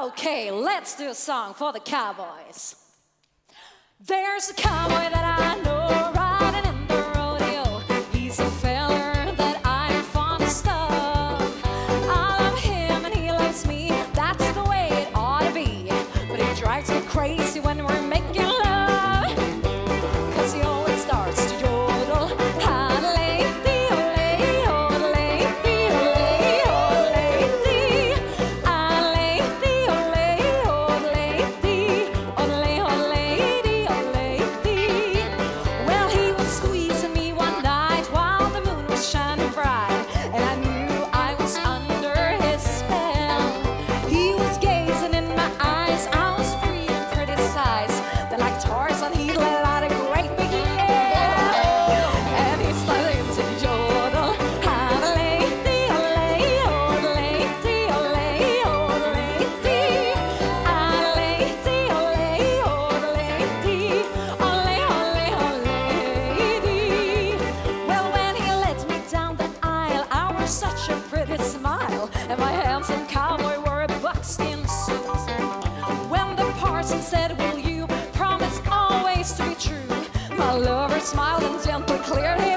Okay, let's do a song for the cowboys. There's a cowboy that I know riding in the rodeo. He's a feller that I'm fond of stuff. I love him and he loves me, that's the way it ought to be. But he drives me crazy when we're making love, 'cause he always starts to yodel. Such a pretty smile, and my handsome cowboy wore a buckskin suit. When the parson said, "Will you promise always to be true?" my lover smiled and gently cleared his